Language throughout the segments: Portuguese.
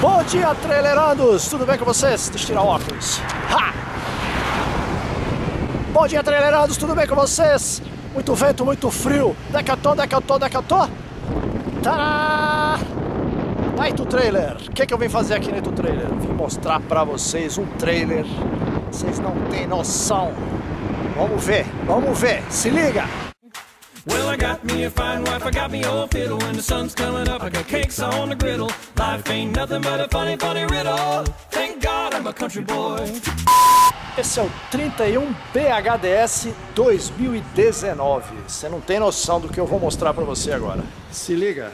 Bom dia, trailerandos! Tudo bem com vocês? Deixa eu tirar o óculos. Ha! Bom dia, trailerandos! Tudo bem com vocês? Muito vento, muito frio. Onde é que eu tô? Onde é que eu tô? Onde é que eu tô? Tadá! Na Itu Trailer! O que é que eu vim fazer aqui na Itu Trailer? Vim mostrar pra vocês um trailer. Vocês não têm noção. Vamos ver, vamos ver. Se liga! Well, I got me a fine wife, I got me old fiddle. When the sun's coming up, I got cakes on the griddle. Life ain't nothing but a funny, funny riddle. Thank God I'm a country boy. Esse é o 31BHDS 2019. Você não tem noção do que eu vou mostrar pra você agora. Se liga.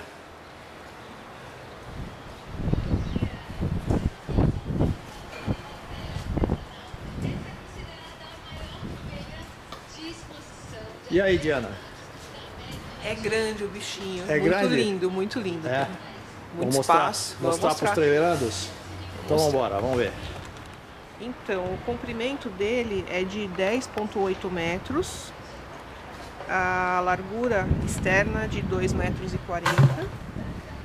E aí, Diana? É grande o bichinho, é muito grande? Lindo, muito lindo. É. Muito espaço. Mostrar para os trailerados? Então vamos embora, vamos ver. Então, o comprimento dele é de 10,8 metros, a largura externa de 2,40 metros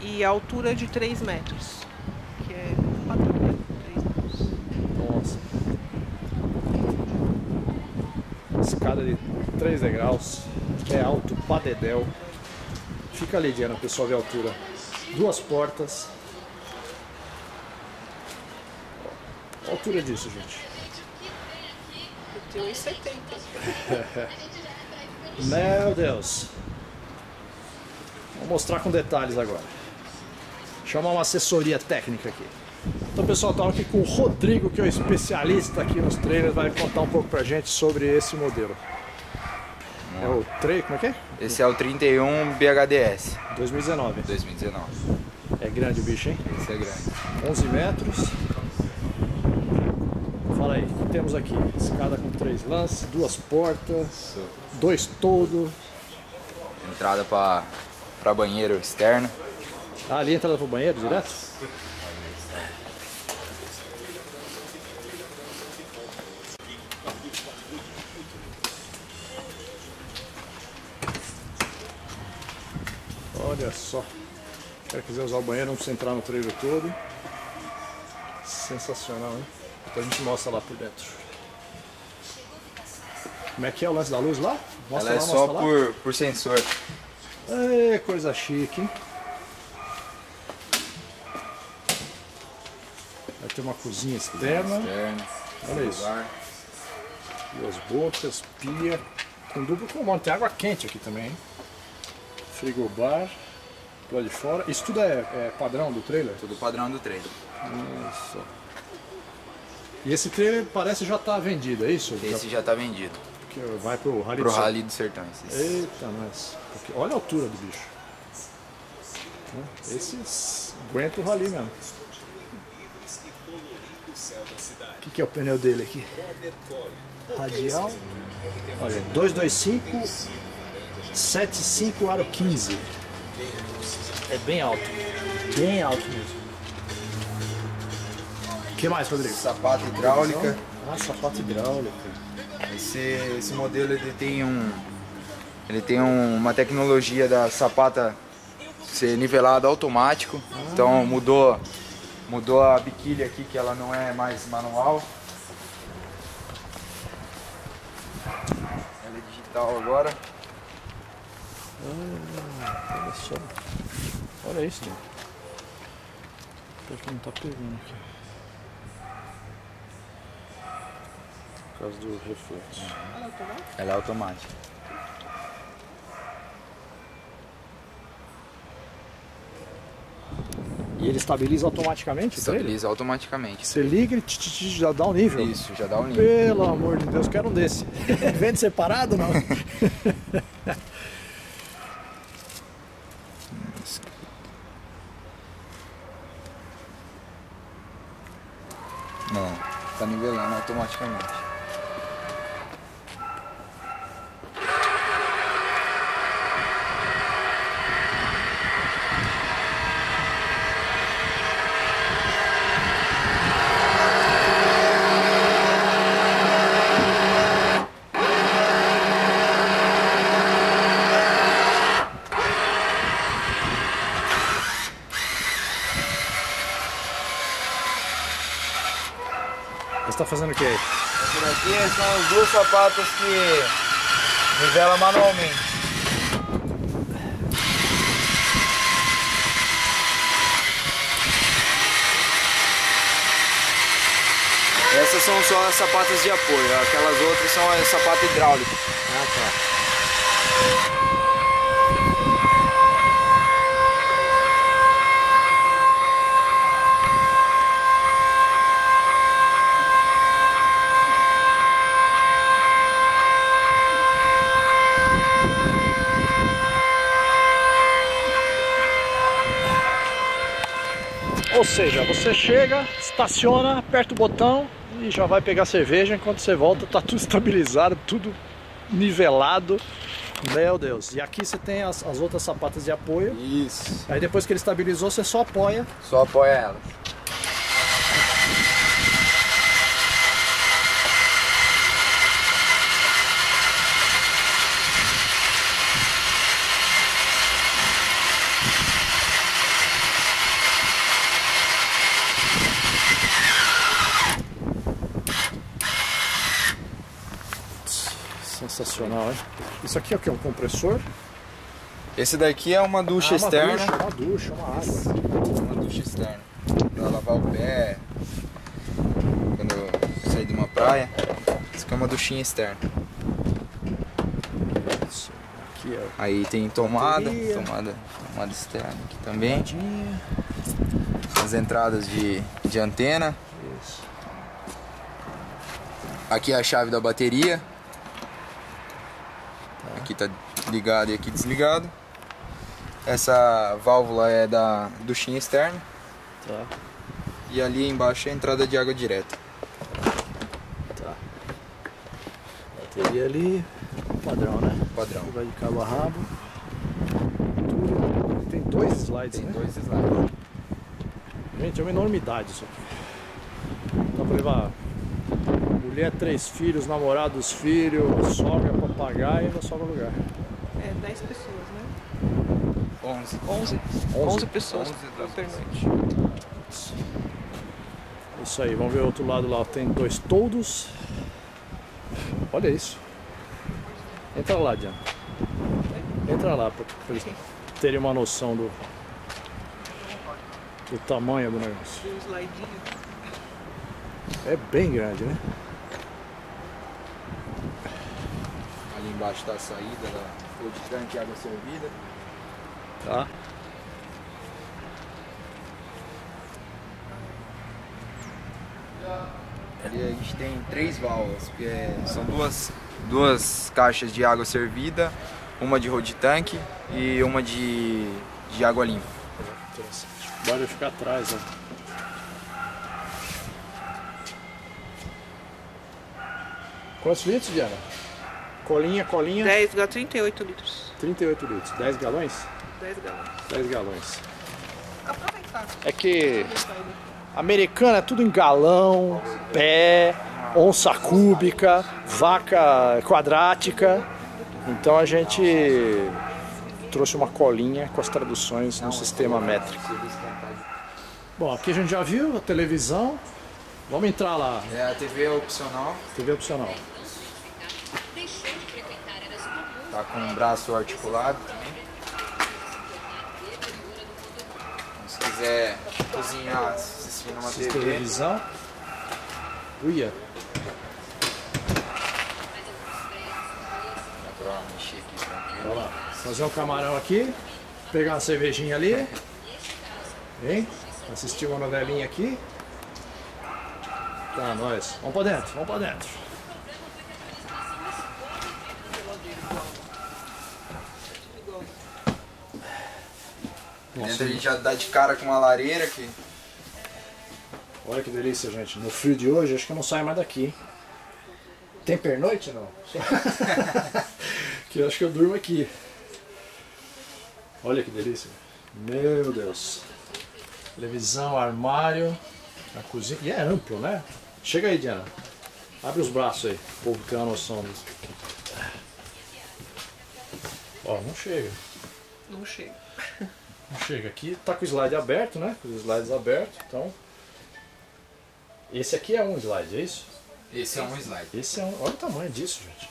e a altura de 3 metros, que é o padrão. Escada de 3 degraus, é alto, padedel. Fica ali, Diana, o pessoal vê a altura. Duas portas. A altura disso, gente. Eu tenho 1,70. Meu Deus. Vou mostrar com detalhes agora. Chamar uma assessoria técnica aqui. Então, pessoal, estou aqui com o Rodrigo, que é o especialista aqui nos trailers, vai contar um pouco pra gente sobre esse modelo. É o trailer, como é que é? Esse é o 31BHDS. 2019. 2019. É grande o bicho, hein? Esse é grande. 11 metros. Fala aí, o que temos aqui? Escada com 3 lances, 2 portas, 2 todo. Entrada para banheiro externo. Ah, ali é entrada para o banheiro direto? Olha só, quem quiser usar o banheiro não precisa entrar no trailer todo. Sensacional, hein? Então a gente mostra lá por dentro. Como é que é o lance da luz lá? Mostra. Ela lá, é só por sensor. É, coisa chique, hein? Vai ter uma cozinha externa. Olha isso. Duas bocas, pia. Com duplo comando, tem água quente aqui também, hein? Frigobar, lá de fora. Isso tudo é padrão do trailer? Tudo padrão do trailer. Isso. E esse trailer parece já tá vendido, é isso? Esse já tá vendido. Porque vai pro Rally do Sertão. Eita, mas... Olha a altura do bicho. Esse aguenta o Rally mesmo. O que é o pneu dele aqui? Radial. Olha, 225... 75 aro 15. É bem alto. Bem alto mesmo. O que mais, Rodrigo? Sapata hidráulica. Ah, sapata hidráulica. Esse modelo ele tem uma tecnologia da sapata ser nivelada automático. Ah. Então mudou a biquilha aqui, que ela não é mais manual. Ela é digital agora. Olha só. Olha isso, gente. Acho que não tá pegando aqui. Por causa do reflexo. Ela é automática. E ele estabiliza automaticamente? Estabiliza automaticamente. Você liga e já dá um nível? Isso, já dá um nível. Pelo amor de Deus, quero um desse. Vende separado ou não? Não, tá nivelando automaticamente. você tá fazendo o que aí? Por aqui são os dois sapatos que nivela manualmente. Essas são só as sapatas de apoio, aquelas outras são as sapato hidráulico. Ah, tá. Ou seja, você chega, estaciona, aperta o botão e já vai pegar cerveja. Enquanto você volta, tá tudo estabilizado, tudo nivelado. Meu Deus. E aqui você tem as outras sapatas de apoio. Isso. Aí depois que ele estabilizou, você só apoia. Só apoia elas. Sensacional, hein? Isso aqui é o que? Um compressor? Esse daqui é uma ducha externa. Uma ducha, uma água. Uma ducha externa. Pra lavar o pé quando eu sair de uma praia. Isso aqui é uma duchinha externa. Isso aqui é... Aí tem tomada externa aqui também. As entradas de antena. Isso. Aqui é a chave da bateria. Aqui tá ligado e aqui desligado. Essa válvula é da duchinha externa. Tá. E ali embaixo é a entrada de água direta. Tá. Bateria ali, padrão, né? Padrão. Vai de cabo a rabo. Tudo. Tem dois slides, né? Tem dois slides. Gente, é uma enormidade isso aqui. Dá pra levar mulher, 3 filhos, namorados, filhos, sogra, papagaio, ainda sobra lugar. É, 10 pessoas, né? 11 pessoas por noite. Isso aí, vamos ver o outro lado lá, tem 2 toldos. Olha isso. Entra lá, Diana. Entra lá, pra eles terem uma noção do tamanho do negócio. Tem um slidinho. É bem grande, né? Ali embaixo tá a saída da fonte de tanque, água servida. Tá. Ali a gente tem 3 válvulas, que são duas caixas de água servida, uma de road tank e uma de água limpa. Interessante. Bora ficar atrás, ó. Quantos litros, Diana? Colinha. 38 litros. 38 litros. 10 galões? 10 galões. 10 galões. Aproveitar. É que americana é tudo em galão, pé, onça cúbica, vaca quadrática. Então a gente trouxe uma colinha com as traduções no sistema métrico. Bom, aqui a gente já viu a televisão. Vamos entrar lá. É a TV opcional. TV opcional. Tá com um braço articulado também. Se quiser cozinhar, assistir numa TV. Televisão. Uia. Dá pra mexer aqui pra ver. Fazer um camarão aqui. Pegar uma cervejinha ali. Hein? Assistir uma novelinha aqui. Tá, nós. Vamos pra dentro, vamos pra dentro. Dentro a gente já dá de cara com uma lareira aqui. Olha que delícia, gente. No frio de hoje, acho que eu não saio mais daqui, hein? Tem pernoite, não? Que eu acho que eu durmo aqui. Olha que delícia. Meu Deus. Televisão, armário. A cozinha. E é amplo, né? Chega aí, Diana. Abre os braços aí. O povo tem uma noção disso. Ó, não chega. Não chega. Não chega. Aqui tá com o slide aberto, né? Com os slides abertos. Então, Esse aqui é um slide, é isso? Esse é um slide. Esse é um... Olha o tamanho disso, gente.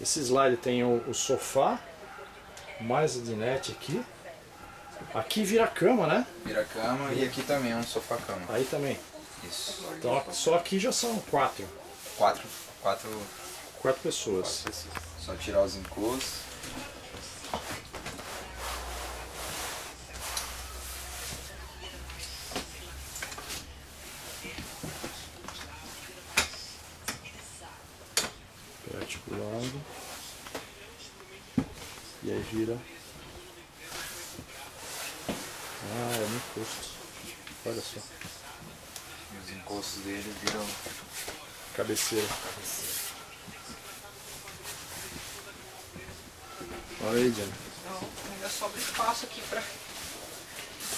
Esse slide tem o sofá, mais a dinette aqui. Aqui vira cama, né? Vira cama e aqui também é um sofá-cama. Aí também. Isso. Então só aqui já são quatro pessoas. Só tirar os encostos. Articulado. E aí vira. Ah, é um encosto. Olha só. E os encostos dele viram cabeceira. Olha aí, Diana. Ainda sobra espaço aqui pra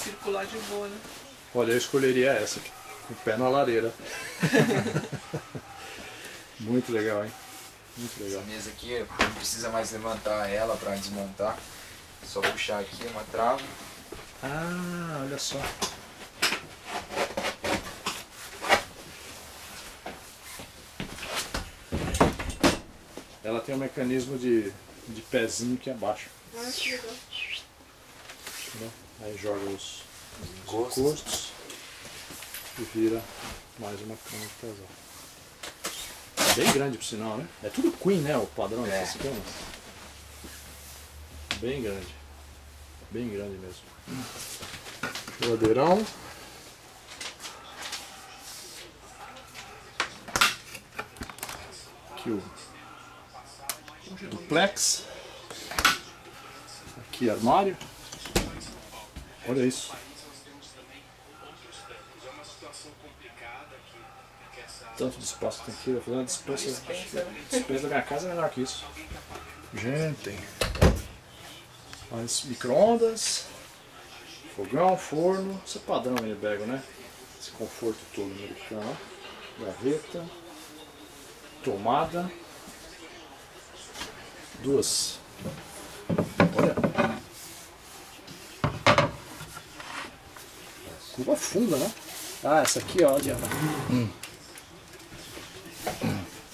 circular de boa, né? Olha, eu escolheria essa aqui, com o pé na lareira. Muito legal, hein? Muito legal. Essa mesa aqui, não precisa mais levantar ela para desmontar. É só puxar aqui uma trava. Ah, olha só. Ela tem um mecanismo de pezinho que abaixa. Ah, que legal. Aí joga os encostos e vira mais uma cama de casal. Bem grande, por sinal, né? É tudo queen, né? O padrão dessas camas. Bem grande. Bem grande mesmo. Ladeirão. Aqui o duplex. Aqui armário. Olha isso. Tanto de espaço que tem aqui, eu vou fazer uma dispensa. A dispensa da minha casa é melhor que isso. Gente, mais micro-ondas, fogão, forno, isso é padrão aí, bego, né? Esse conforto todo americano, gaveta, tomada, duas. Olha, curva funda, né? Ah, essa aqui, ó, Diana.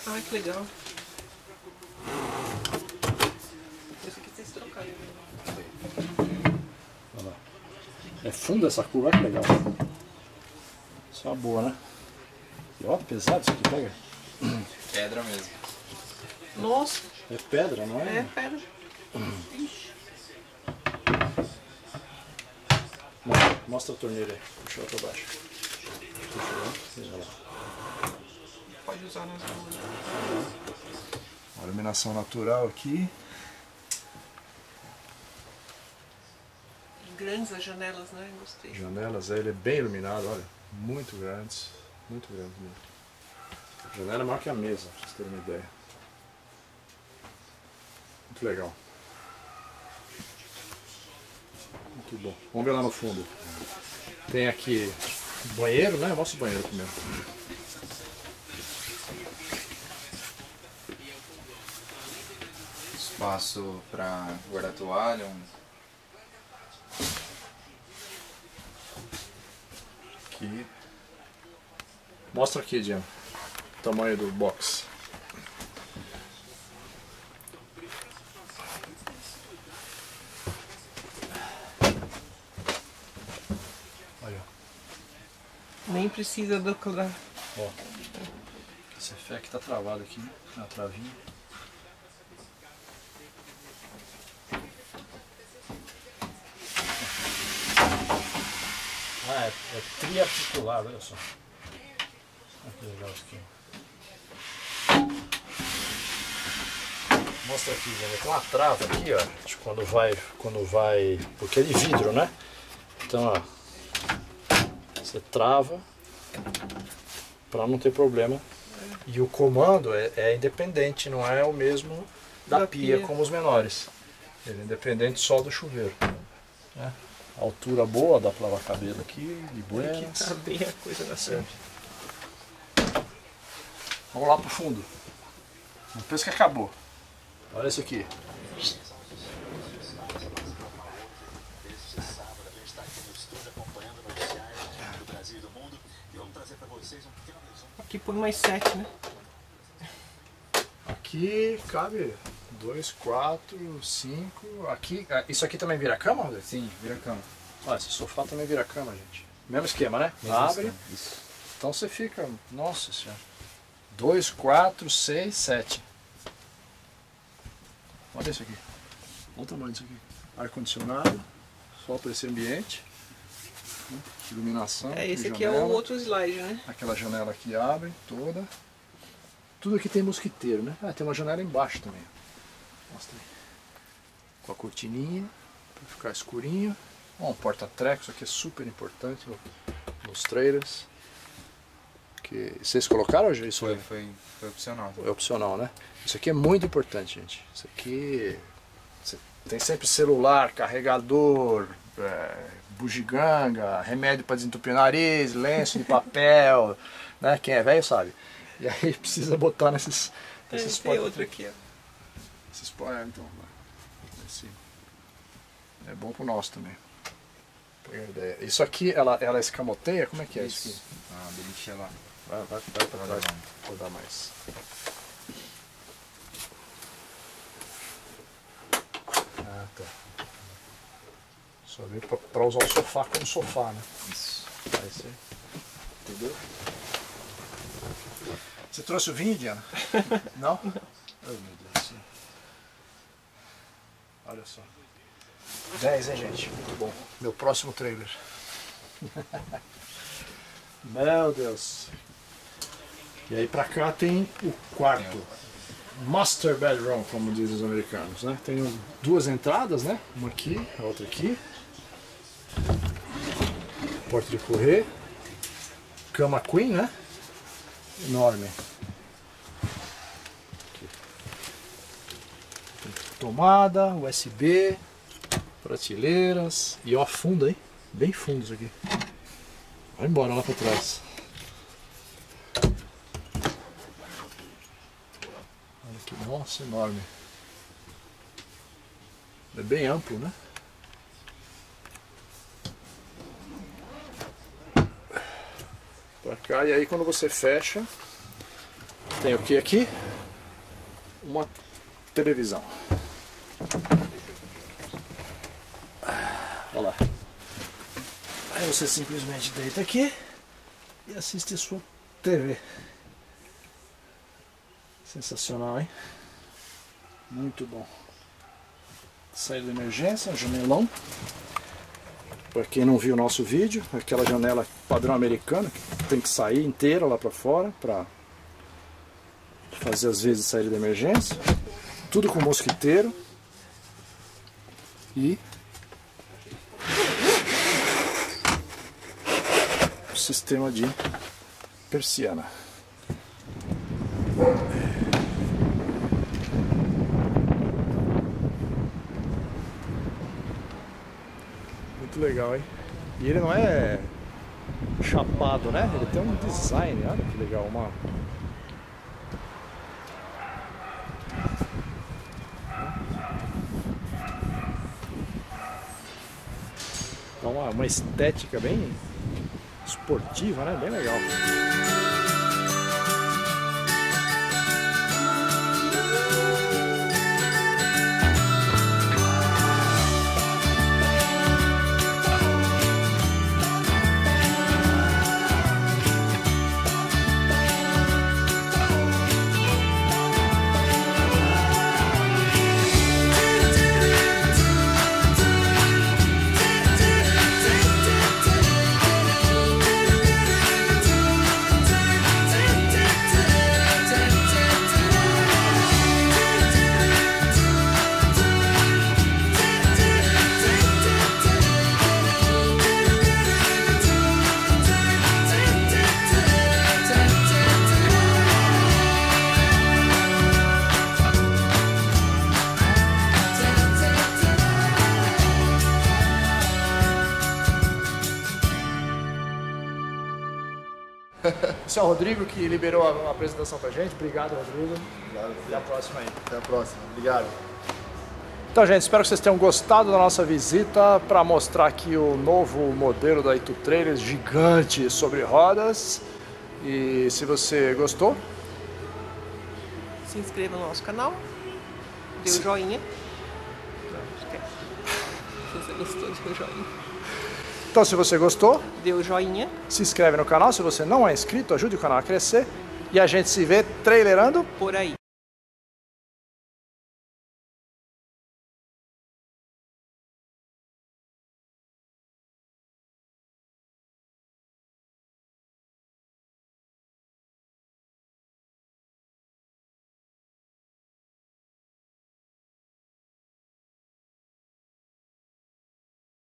Ai, que legal. Isso aqui tem que trocar. Olha lá. É funda essa curva, que legal. Isso é uma boa, né? E ó, pesado isso aqui, pega. Pedra mesmo. Nossa. É pedra, não é? É pedra. Mostra a torneira aí. Puxa ela pra baixo. Puxa ela. Olha lá. Pode usar nas duas. Uma iluminação natural aqui. Grandes as janelas, né? Gostei. Janelas, ele é bem iluminado, olha. Muito grandes. Muito grandes mesmo. Janela é maior que a mesa, pra vocês terem uma ideia. Muito legal. Muito bom. Vamos ver lá no fundo. Tem aqui banheiro, né? Mostra o banheiro aqui mesmo. Espaço para guardar toalha. Aqui. Mostra aqui, Diana, o tamanho do box. Olha. Nem precisa do colar. Ó. Esse fé que tá travado aqui, né? Na travinha. Ah, é triarticulado, olha só. Olha que legal isso aqui. Mostra aqui, gente. Tem uma trava aqui, ó. De quando vai. Porque é de vidro, né? Então, ó. Você trava pra não ter problema. E o comando é independente, não é o mesmo da pia como os menores. Ele é independente só do chuveiro. Né? Altura boa, dá pra lavar cabelo aqui, de boa. Aqui tá bem a coisa da certa. Vamos lá pro fundo. Não pensa que acabou. Olha isso aqui. Aqui põe mais 7, né? Aqui cabe 2, 4, 5. Aqui, isso aqui também vira cama, Rodrigo? Sim, vira cama. Olha, esse sofá também vira cama, gente. Mesmo esquema, né? Mesmo abre. Isso. Então você fica, nossa senhora. 2, 4, 6, 7. Olha isso aqui. Olha o tamanho disso aqui. Ar-condicionado, só para esse ambiente. Iluminação. É, esse aqui janela, é o outro slide, né? Aquela janela que abre toda. Tudo aqui tem mosquiteiro, né? Ah, tem uma janela embaixo também. Mostra aí. Com a cortininha, para ficar escurinho. Ó, um porta-trecos, isso aqui é super importante nos trailers. Que vocês colocaram hoje? Isso foi opcional. É opcional, né? Isso aqui é muito importante, gente. Isso aqui... Você tem sempre celular, carregador... bugiganga, remédio para desentupir o nariz, lenço de papel, né? Quem é velho sabe. E aí precisa botar nesses... Tem outro aqui, ó. Esses spoiler, então. Esse é bom pro nosso também. Isso aqui, ela escamoteia? Como é que é isso aqui? Ah, beliche lá. Vai pra trás. Vou dar mais. Ah, tá. Só veio para usar o sofá como sofá, né? Isso. Vai ser. Entendeu? Você trouxe o vinho, Diana? Não? Não. Oh, meu Deus do céu. Olha só. 10, hein, gente? Muito bom. Meu próximo trailer. Meu Deus. E aí pra cá tem o quarto. Master bedroom, como dizem os americanos, né? Tem duas entradas, né? Uma aqui, a outra aqui. Porta de correr. Cama queen, né? Enorme. Aqui. Tomada, USB, prateleiras. E ó, fundo, hein? Bem fundo isso aqui. Vai embora lá pra trás. Nossa, enorme. É bem amplo, né? Pra cá, e aí quando você fecha, tem o que aqui? Uma televisão. Olha lá. Aí você simplesmente deita aqui e assiste a sua TV. Sensacional, hein? Muito bom. Saída de emergência, janelão. Para quem não viu o nosso vídeo, aquela janela padrão americana que tem que sair inteira lá para fora para fazer as vezes de saída de emergência. Tudo com mosquiteiro. E o sistema de persiana. Legal, hein? E ele não é chapado, né? Ele tem um design, olha que legal, uma... Então, uma estética bem esportiva, né? Bem legal. Esse é o Rodrigo que liberou a apresentação pra gente. Obrigado, Rodrigo. Obrigado. Até a próxima aí. Até a próxima. Obrigado. Então, gente, espero que vocês tenham gostado da nossa visita para mostrar aqui o novo modelo da Itu Trailers, gigante sobre rodas. E se você gostou, se inscreva no nosso canal, dê um joinha. Não, se você gostou, dê um joinha. Então, se você gostou, dê um joinha. Se inscreve no canal, se você não é inscrito, ajude o canal a crescer. E a gente se vê trailerando por aí.